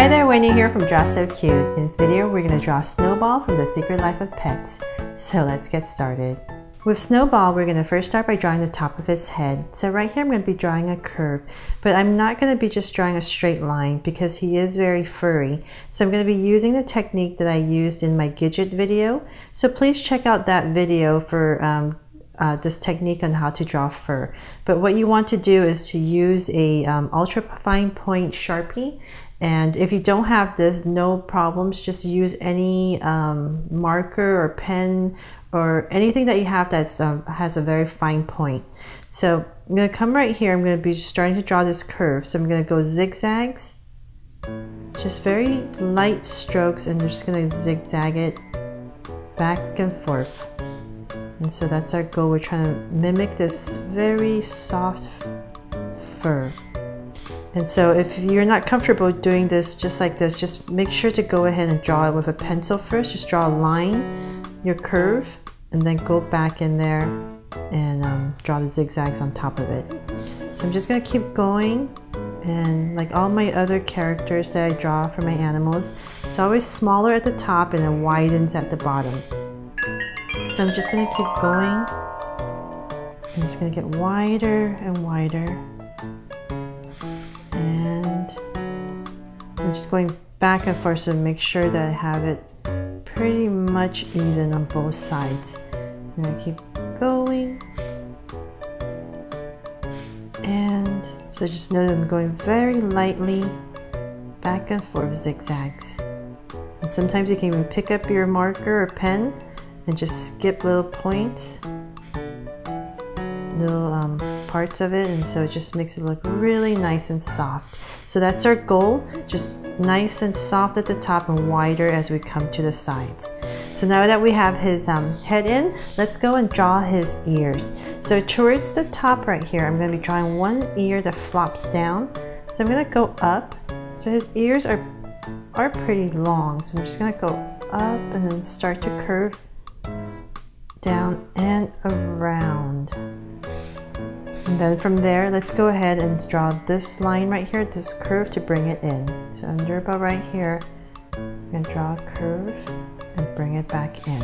Hi there, Wendy here from Draw So Cute. In this video, we're going to draw Snowball from The Secret Life of Pets. So let's get started. With Snowball, we're going to first start by drawing the top of his head. So right here, I'm going to be drawing a curve, but I'm not going to be just drawing a straight line because he is very furry. So I'm going to be using the technique that I used in my Gidget video. So please check out that video for this technique on how to draw fur. But what you want to do is to use a ultra fine point Sharpie. And if you don't have this, no problems. Just use any marker or pen or anything that you have that has a very fine point. So I'm going to come right here. I'm going to be starting to draw this curve. So I'm going to go zigzags, just very light strokes, and I'm just going to zigzag it back and forth. And so that's our goal. We're trying to mimic this very soft fur. And so if you're not comfortable doing this just like this, just make sure to go ahead and draw it with a pencil first. Just draw a line, your curve, and then go back in there and draw the zigzags on top of it. So I'm just going to keep going, and like all my other characters that I draw for my animals, it's always smaller at the top and then widens at the bottom. So I'm just going to keep going, and it's going to get wider and wider. I'm just going back and forth to make sure that I have it pretty much even on both sides. So I keep going. And so just know that I'm going very lightly back and forth zigzags. And sometimes you can even pick up your marker or pen and just skip little points, little parts of it, and so it just makes it look really nice and soft. So that's our goal, just nice and soft at the top and wider as we come to the sides. So now that we have his head in, let's go and draw his ears. So towards the top right here, I'm going to be drawing one ear that flops down. So I'm going to go up. So his ears are pretty long, so I'm just going to go up and then start to curve down and around. And then from there, let's go ahead and draw this line right here, this curve, to bring it in. So under about right here, I'm going to draw a curve and bring it back in.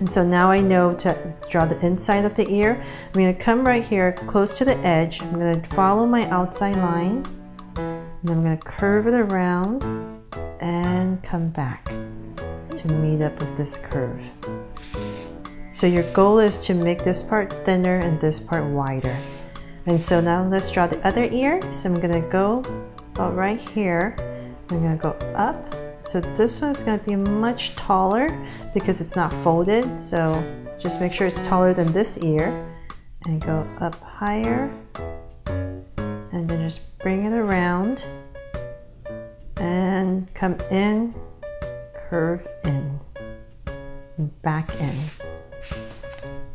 And so now I know to draw the inside of the ear. I'm going to come right here close to the edge. I'm going to follow my outside line, and I'm going to curve it around and come back to meet up with this curve. So your goal is to make this part thinner and this part wider. And so now let's draw the other ear. So I'm going to go about right here. I'm going to go up. So this one's going to be much taller because it's not folded. So just make sure it's taller than this ear. And go up higher. And then just bring it around. And come in, curve in, and back in.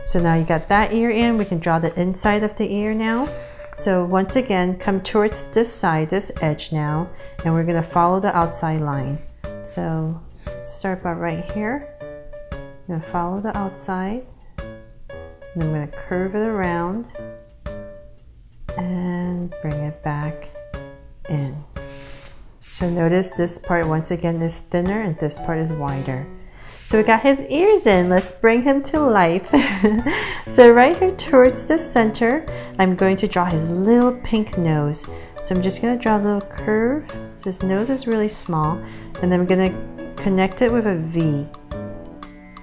So now you got that ear in, we can draw the inside of the ear now. So once again, come towards this side, this edge now, and we're gonna follow the outside line. So start by right here. I'm gonna follow the outside, and I'm gonna curve it around and bring it back in. So notice this part once again is thinner and this part is wider. So we got his ears in, let's bring him to life. So right here towards the center, I'm going to draw his little pink nose. So I'm just gonna draw a little curve. So his nose is really small, and then I'm gonna connect it with a V.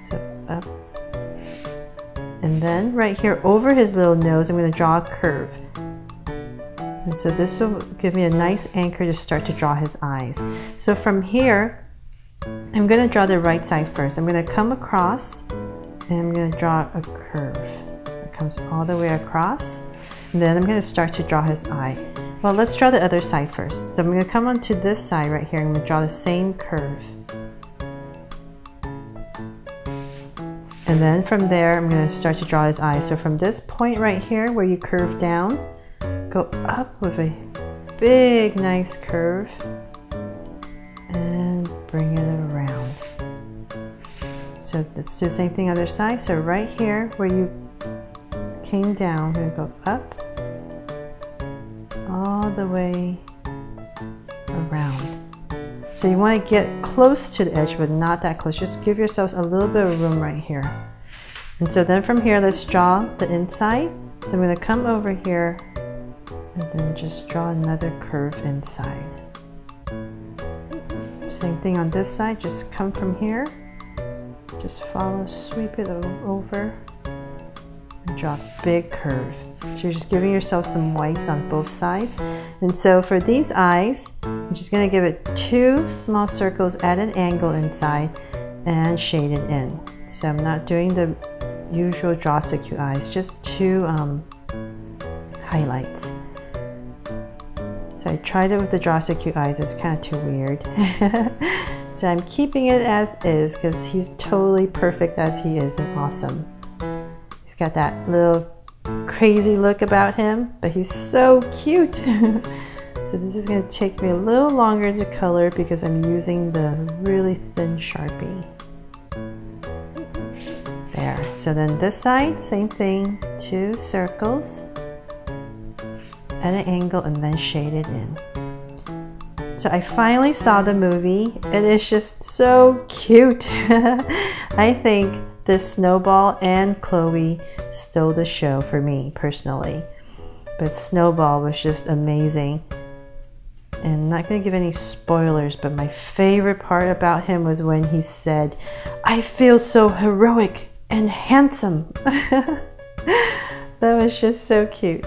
So up. And then right here over his little nose, I'm gonna draw a curve. And so this will give me a nice anchor to start to draw his eyes. So from here, I'm going to draw the right side first. I'm going to come across, and I'm going to draw a curve. It comes all the way across, and then I'm going to start to draw his eye. Well, let's draw the other side first. So I'm going to come onto this side right here. I'm going to draw the same curve. And then from there, I'm going to start to draw his eye. So from this point right here where you curve down, go up with a big, nice curve. Bring it around. So let's do the same thing other side. So right here where you came down, we're gonna go up all the way around. So you want to get close to the edge, but not that close. Just give yourselves a little bit of room right here. And so then from here, let's draw the inside. So I'm going to come over here and then just draw another curve inside. Same thing on this side, just come from here, just follow, sweep it over, and draw a big curve. So you're just giving yourself some whites on both sides. And so for these eyes, I'm just going to give it two small circles at an angle inside and shade it in. So I'm not doing the usual Draw So Cute eyes, just two highlights. So I tried it with the Draw So Cute eyes, it's kind of too weird. So I'm keeping it as is because he's totally perfect as he is and awesome. He's got that little crazy look about him, but he's so cute. So this is going to take me a little longer to color because I'm using the really thin Sharpie. There. So then this side, same thing, two circles at an angle and then shade it in. So I finally saw the movie. It is just so cute. I think this Snowball and Chloe stole the show for me personally. But Snowball was just amazing. And I'm not going to give any spoilers, but my favorite part about him was when he said, "I feel so heroic and handsome." That was just so cute.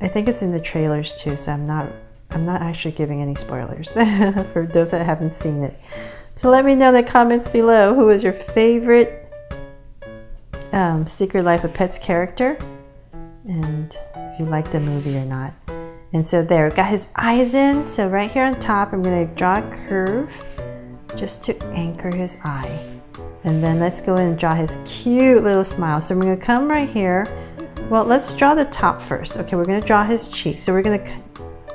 I think it's in the trailers too, so I'm not actually giving any spoilers for those that haven't seen it. So let me know in the comments below who is your favorite Secret Life of Pets character, and if you like the movie or not. And so there, got his eyes in. So right here on top, I'm going to draw a curve just to anchor his eye. And then let's go in and draw his cute little smile. So I'm going to come right here. Well, let's draw the top first. Okay, we're going to draw his cheek. So we're going to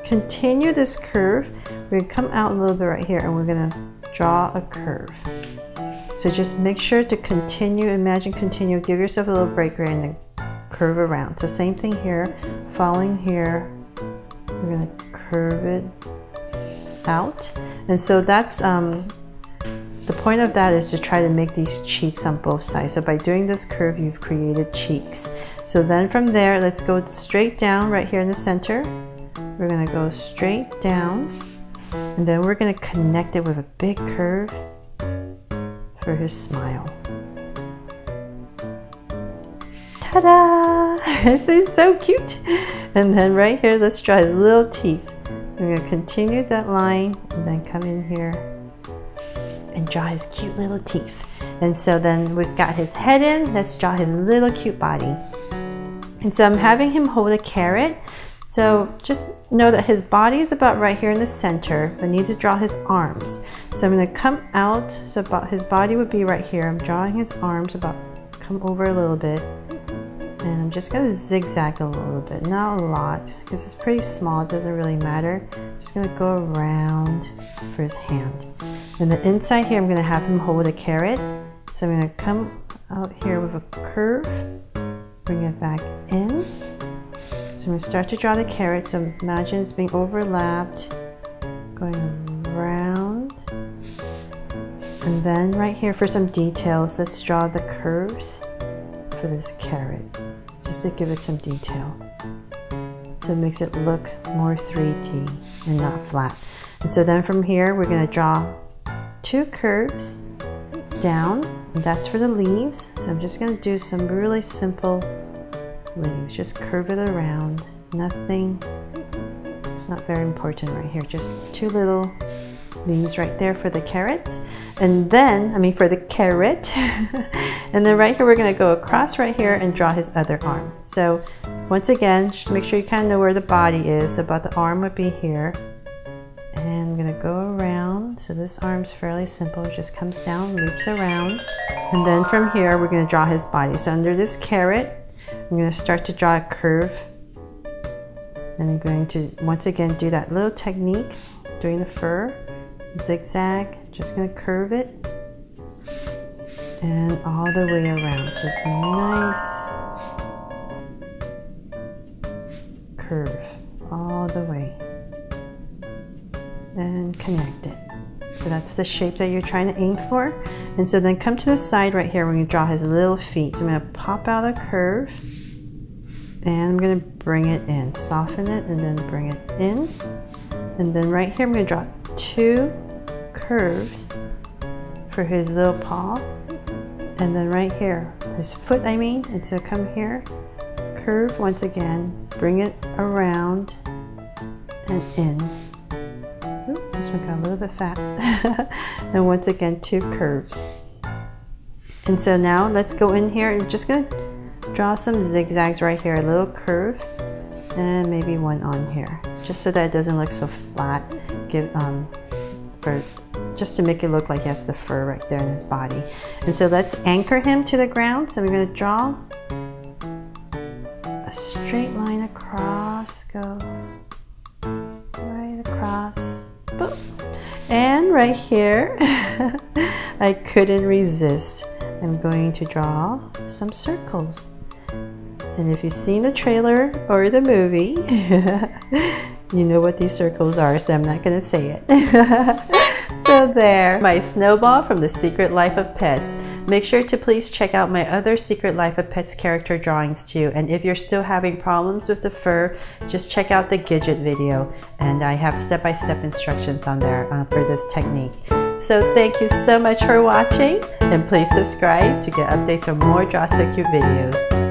continue this curve. We're going to come out a little bit right here and we're going to draw a curve. So just make sure to continue, imagine continue, give yourself a little break right and then curve around. So same thing here, following here, we're going to curve it out. And so that's the point of that is to try to make these cheeks on both sides. So by doing this curve, you've created cheeks. So then from there, let's go straight down right here in the center. We're going to go straight down and then we're going to connect it with a big curve for his smile. Ta-da! This is so cute! And then right here, let's draw his little teeth. So we're going to continue that line and then come in here and draw his cute little teeth. And so then we've got his head in, let's draw his little cute body. And so I'm having him hold a carrot. So just know that his body is about right here in the center. I need to draw his arms. So I'm going to come out, so about his body would be right here. I'm drawing his arms about, come over a little bit. And I'm just going to zigzag a little bit, not a lot, because it's pretty small, it doesn't really matter. I'm just going to go around for his hand. And then inside here, I'm going to have him hold a carrot. So I'm going to come out here with a curve, bring it back in. So I'm going to start to draw the carrot. So imagine it's being overlapped, going around. And then right here for some details, let's draw the curves for this carrot, just to give it some detail. So it makes it look more 3D and not flat. And so then from here, we're going to draw two curves down, and that's for the leaves. So I'm just going to do some really simple leaves, just curve it around, nothing, it's not very important right here, just two little leaves right there for the carrots, and then for the carrot. And then right here we're going to go across right here and draw his other arm. So once again, just make sure you kind of know where the body is. So about the arm would be here. And I'm going to go around. So this arm's fairly simple. It just comes down, loops around. And then from here, we're going to draw his body. So under this carrot, I'm going to start to draw a curve. And I'm going to, once again, do that little technique, doing the fur, zigzag. Just going to curve it. And all the way around. So it's a nice curve all the way. and connect it. So that's the shape that you're trying to aim for. And so then come to the side right here when you draw his little feet. So I'm gonna pop out a curve and I'm gonna bring it in, soften it and then bring it in. And then right here I'm gonna draw two curves for his little paw. And then right here, his foot I mean. And so come here, curve once again, bring it around and in. Oops, this one got a little bit fat. And once again, two curves. And so now let's go in here and just gonna draw some zigzags right here, a little curve, and maybe one on here, just so that it doesn't look so flat. Give for just to make it look like he has the fur right there in his body. And so let's anchor him to the ground. So we're gonna draw a straight line across, go right across, boop. And right here, I couldn't resist. I'm going to draw some circles. And if you've seen the trailer or the movie, you know what these circles are, so I'm not gonna say it. So there, my Snowball from The Secret Life of Pets. Make sure to please check out my other Secret Life of Pets character drawings too. And if you're still having problems with the fur, just check out the Gidget video. And I have step-by-step instructions on there for this technique. So thank you so much for watching. And please subscribe to get updates on more Draw So Cute videos.